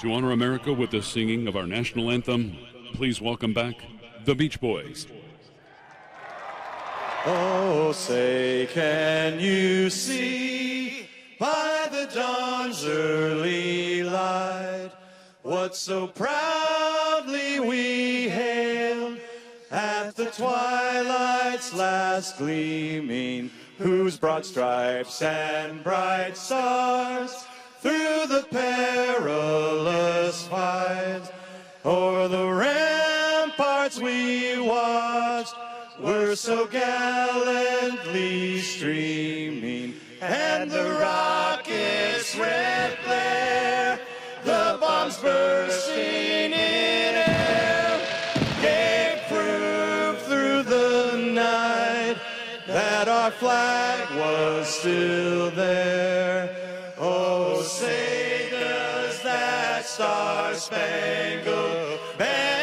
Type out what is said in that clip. To honor America with the singing of our national anthem, please welcome back the Beach Boys. Oh, say can you see by the dawn's early light what so proudly we hailed at the twilight's last gleaming, whose broad stripes and bright stars through the perilous fight o'er the ramparts we watched were so gallantly streaming, and the rockets' red glare, the bombs bursting in air, gave proof through the night that our flag was still there. Oh, say does that star-spangled banner